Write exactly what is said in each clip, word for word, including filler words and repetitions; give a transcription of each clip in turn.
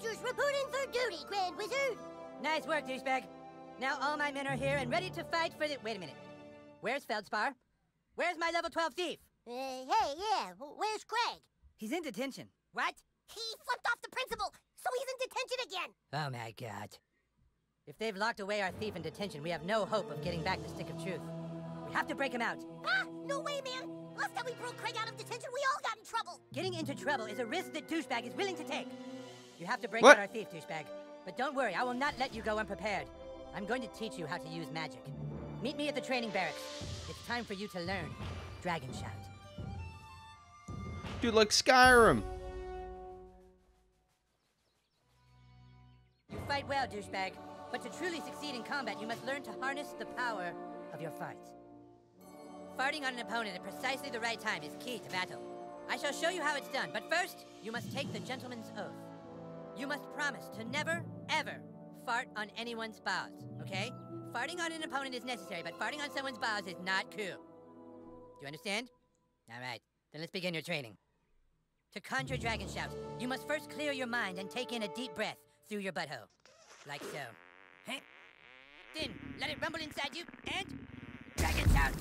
soldiers reporting for duty, Grand Wizard. Nice work, douchebag. Now all my men are here and ready to fight for the... Wait a minute. Where's Feldspar? Where's my level twelve thief? Uh, hey, yeah, where's Craig? He's in detention. What? He flipped off the principal, so he's in detention again. Oh, my God. If they've locked away our thief in detention, we have no hope of getting back the stick of truth. We have to break him out. Ah, no way, man. Last time we broke Craig out of detention, we all got in trouble. Getting into trouble is a risk that douchebag is willing to take. You have to break what? out our thief, douchebag. But don't worry, I will not let you go unprepared. I'm going to teach you how to use magic. Meet me at the training barracks. It's time for you to learn Dragon Shout. Dude, like Skyrim. You fight well, douchebag, but to truly succeed in combat, you must learn to harness the power of your farts. Farting on an opponent at precisely the right time is key to battle. I shall show you how it's done, but first, you must take the gentleman's oath. You must promise to never, ever fart on anyone's bows, okay? Farting on an opponent is necessary, but farting on someone's bows is not cool. Do you understand? All right, then let's begin your training. To conjure Dragon Shout, you must first clear your mind and take in a deep breath through your butthole, like so. Huh? Then let it rumble inside you and Dragon Shout.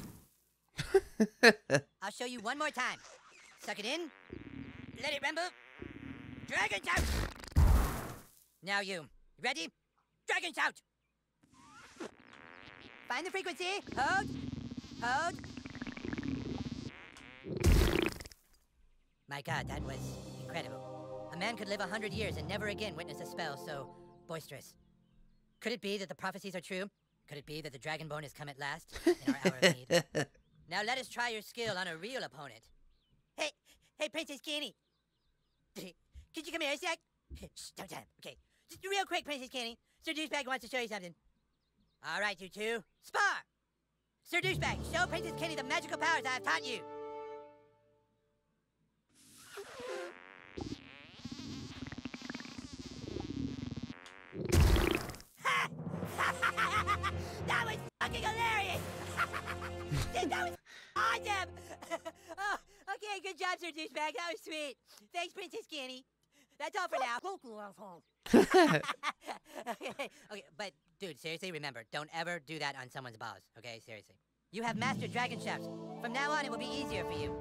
I'll show you one more time. Suck it in, let it rumble, Dragon Shout. Now you ready? Dragon Shout. Find the frequency. Hold. Hold. My God, that was incredible. A man could live a hundred years and never again witness a spell so boisterous. Could it be that the prophecies are true? Could it be that the Dragonborn has come at last in our hour of need? Now let us try your skill on a real opponent. Hey, hey, Princess Kenny. Could you come here a sec? Shh, don't tell him. Okay. Just real quick, Princess Kenny. Sir Douchebag wants to show you something. All right, you two. Spar! Sir Douchebag, show Princess Kenny the magical powers I have taught you. Ha! That was fucking hilarious! That was awesome! Oh, okay, good job, Sir Douchebag. That was sweet. Thanks, Princess Kenny. That's all for now. okay, okay, but... Dude, seriously, remember, don't ever do that on someone's balls, okay? Seriously. You have mastered Dragon Shout. From now on, it will be easier for you.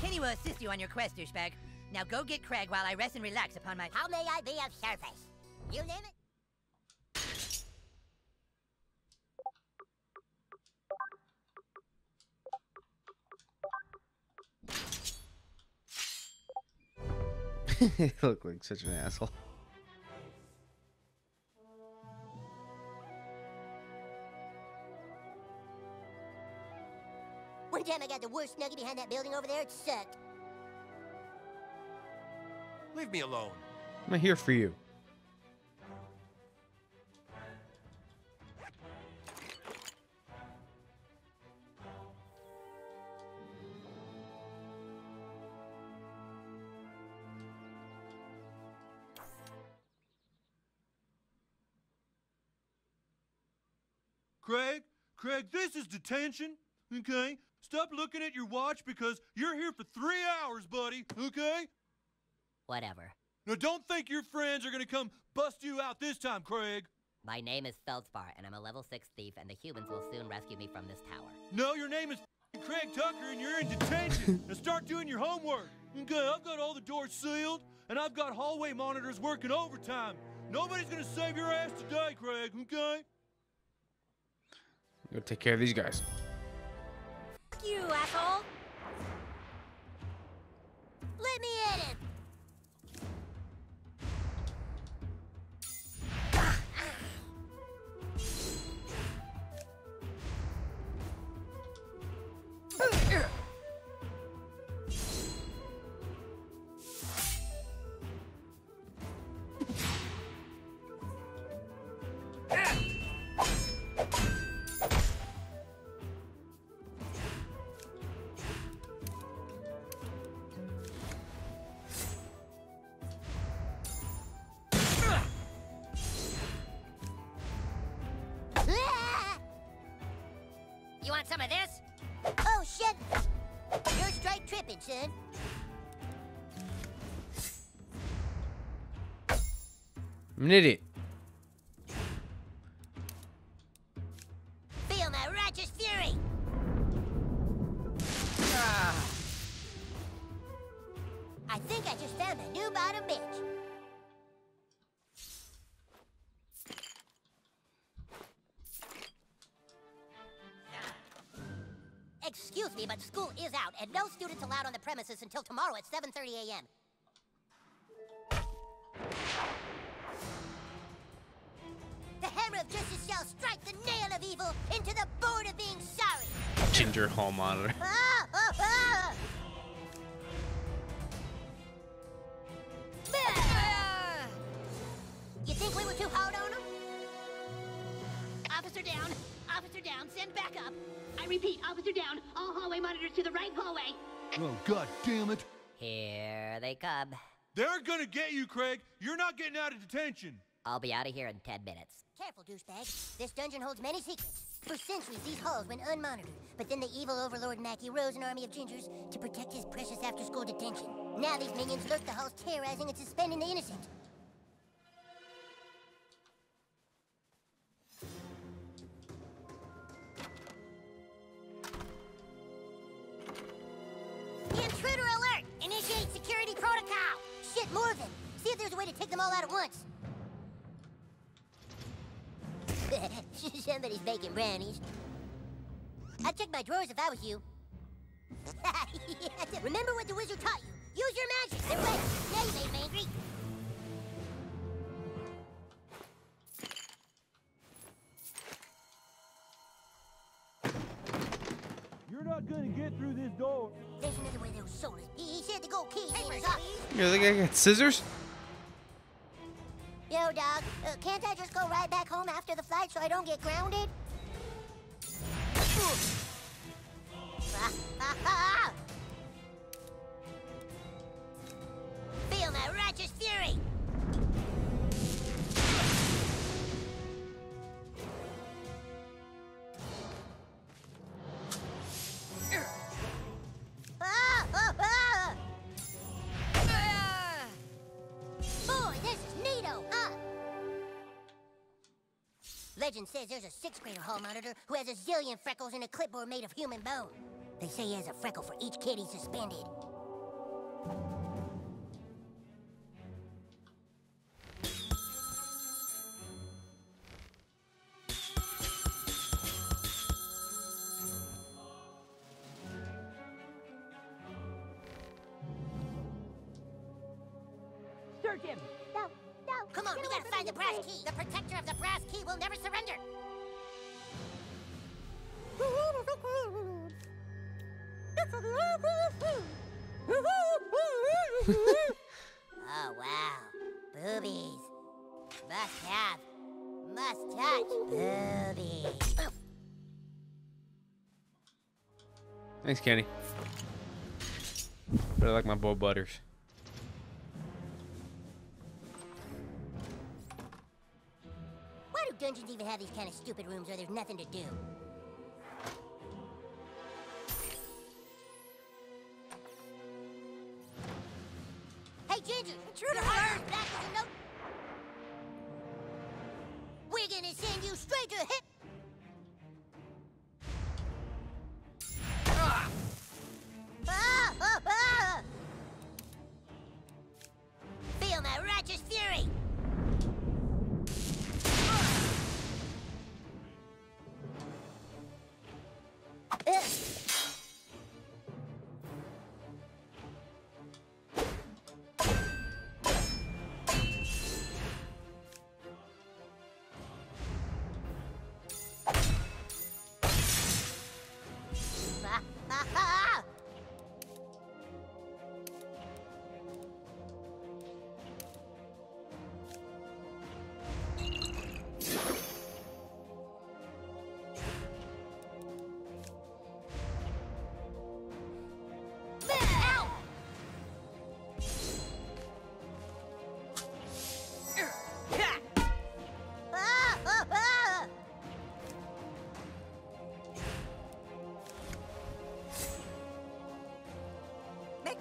Kenny will assist you on your quest, douchebag. Now go get Craig while I rest and relax upon my... How may I be of service? You name it? You look like such an asshole. One time I got the worst nugget behind that building over there. It sucked. Leave me alone. I'm here for you. Craig, Craig, this is detention, okay? Stop looking at your watch because you're here for three hours, buddy, okay? Whatever. Now, don't think your friends are going to come bust you out this time, Craig. My name is Feldspar, and I'm a level six thief, and the humans will soon rescue me from this tower. No, your name is Craig Tucker, and you're in detention. Now start doing your homework. Okay, I've got all the doors sealed, and I've got hallway monitors working overtime. Nobody's going to save your ass today, Craig, okay? Go take care of these guys. You asshole! Let me at him. Some of this? Oh, shit! You're straight tripping, son. I'm an idiot. Feel my righteous fury. Ah. I think I just found a new bottom bitch. Excuse me, but school is out, and no students allowed on the premises until tomorrow at seven thirty a m The hammer of justice shall strike the nail of evil into the board of being sorry. Ginger hall monitor. Ah, ah, ah. Ah. You think we were too hard on him? Officer down. Officer down. Send back up. I repeat, officer down. All hallway monitors to the right hallway. Oh, God damn it. Here they come. They're gonna get you, Craig. You're not getting out of detention. I'll be out of here in ten minutes. Careful, douchebag. This dungeon holds many secrets. For centuries, these halls went unmonitored. But then the evil overlord Mackie rose an army of gingers to protect his precious after-school detention. Now these minions lurk the halls, terrorizing and suspending the innocent. Intruder alert! Initiate security protocol! Shit, more of them! See if there's a way to take them all out at once. Somebody's baking brownies. I'd check my drawers if I was you. Yes. Remember what the wizard taught you. Use your magic. They're ready. Now you made me angry. You're not gonna get through this door. There's another way. There was sodas. He said the gold key. You think I got scissors? Yo, dog, uh, can't I just go right back home after the flight so I don't get grounded? Feel my righteous fury! Legend says there's a sixth grader hall monitor who has a zillion freckles and a clipboard made of human bone. They say he has a freckle for each kid he suspended. Search him! No, no! Come on, we gotta find the brass key! The protector of the brass key will never surrender! Oh, wow. Boobies. Must have. Must touch. Boobies. Thanks, Kenny. Really like my boy Butters. Dungeons even have these kind of stupid rooms where there's nothing to do. Hey, Ginger! Intruder alert! Back is a note. We're gonna send you straight to the hip. Ah. Ah, ah, ah. Feel my righteous fury!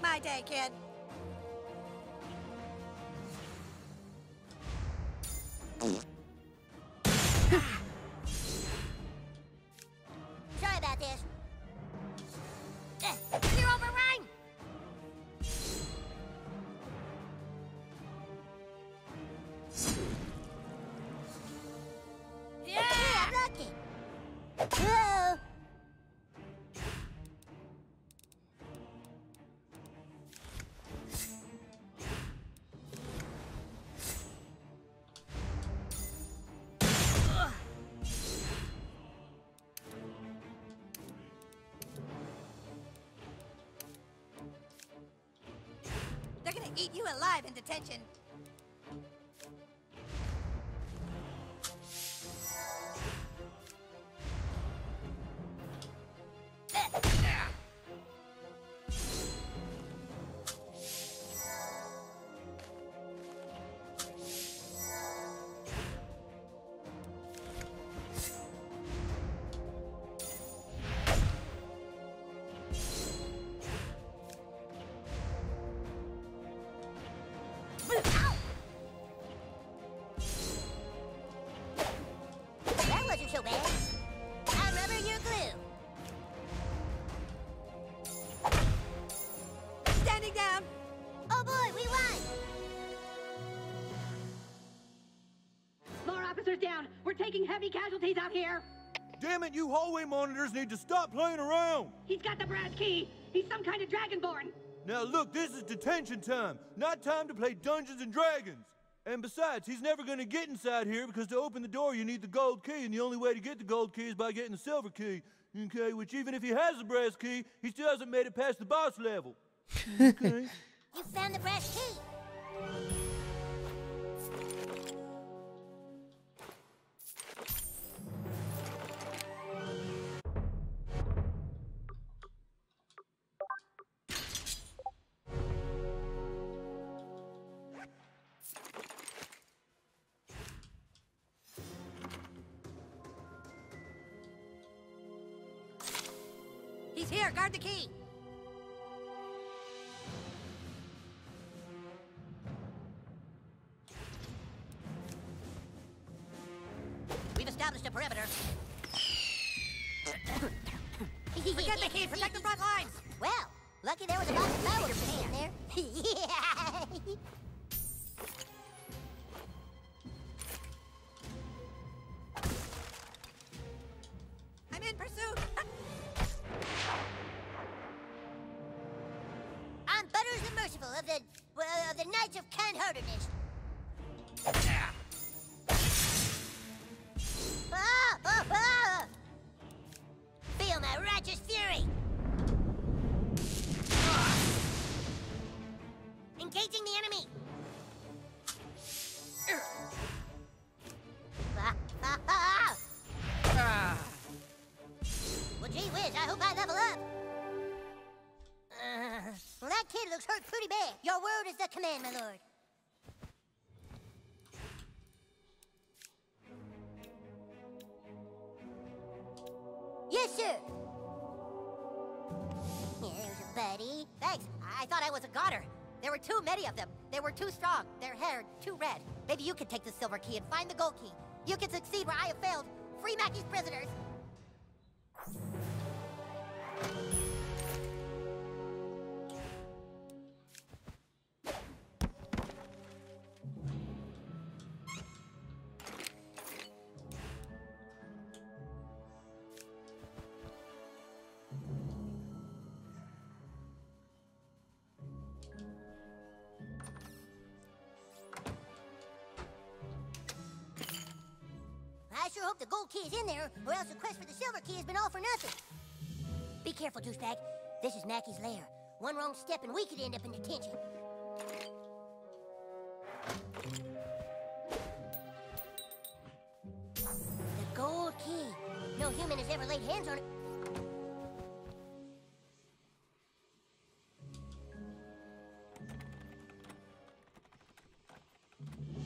My day, kid. Whoa. They're gonna eat you alive in detention. Taking heavy casualties out here. Damn it, you hallway monitors need to stop playing around. He's got the brass key. He's some kind of dragonborn. Now look, this is detention time, not time to play Dungeons and Dragons. And besides, he's never gonna get inside here because to open the door you need the gold key, and the only way to get the gold key is by getting the silver key, okay? Which even if he has the brass key, he still hasn't made it past the boss level. Okay. You found the brass key. Here, guard the key. We've established a perimeter. Forget the key, protect the front lines. Well, lucky there was a lot of power to put in there. Yeah. I'm in pursuit. Butters the merciful of the well, of the Knights of Kind-Heartedness. Ah. Ah, ah, ah. Feel my righteous fury. Ah. Engaging the enemy. Ah, ah, ah. Ah. Well, gee whiz, I hope I level up. Uh, well, that kid looks hurt pretty bad. Your word is the command, my lord. Yes, sir. Here's your buddy. Thanks. I, I thought I was a goner. There were too many of them. They were too strong. Their hair too red. Maybe you could take the silver key and find the gold key. You can succeed where I have failed. Free Mackie's prisoners. I sure hope the gold key is in there, or else the quest for the silver key has been all for nothing. Be careful, douchebag. This is Mackie's lair. One wrong step and we could end up in detention. The gold key. No human has ever laid hands on it.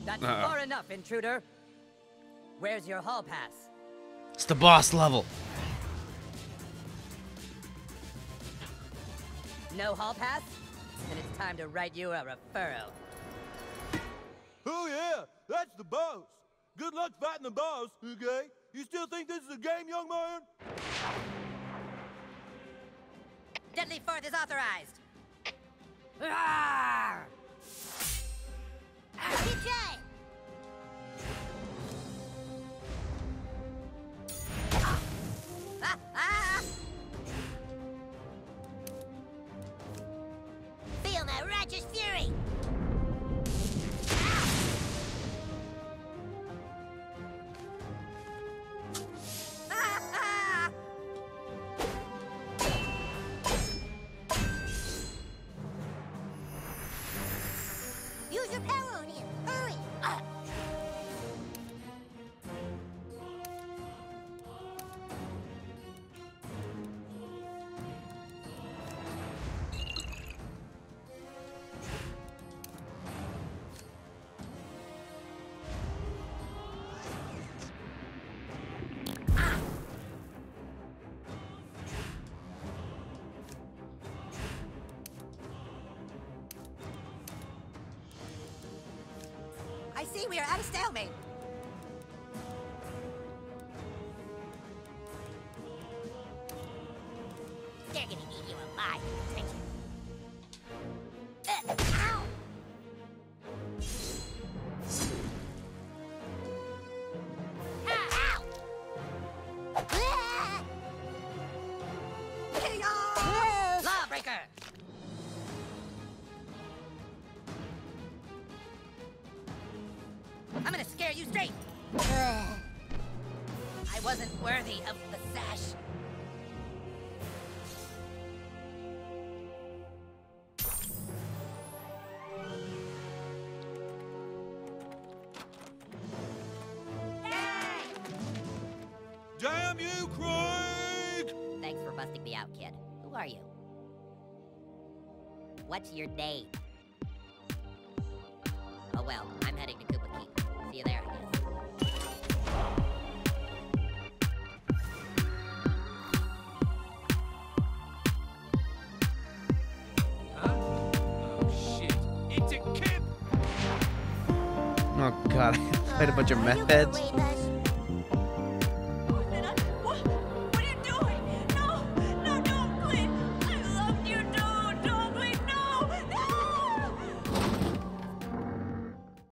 That's uh-huh. far enough, intruder. Where's your hall pass? It's the boss level. No hall pass? Then it's time to write you a referral. Oh yeah, that's the boss. Good luck fighting the boss, okay? You still think this is a game, young man? Deadly Fourth is authorized. Roar! D J! I see we are at a stalemate. They're gonna eat you alive. Uh, ow! Ah. Ow! Ah. Chaos! Ah. Lawbreaker! I'm gonna scare you straight! Ah. I wasn't worthy of the sash. Me out, kid. Who are you? What's your name? Oh well, I'm heading to Koopa Keep. See you there, I guess. Huh? Oh shit. It's a kid! Oh god, I played a bunch of meth heads.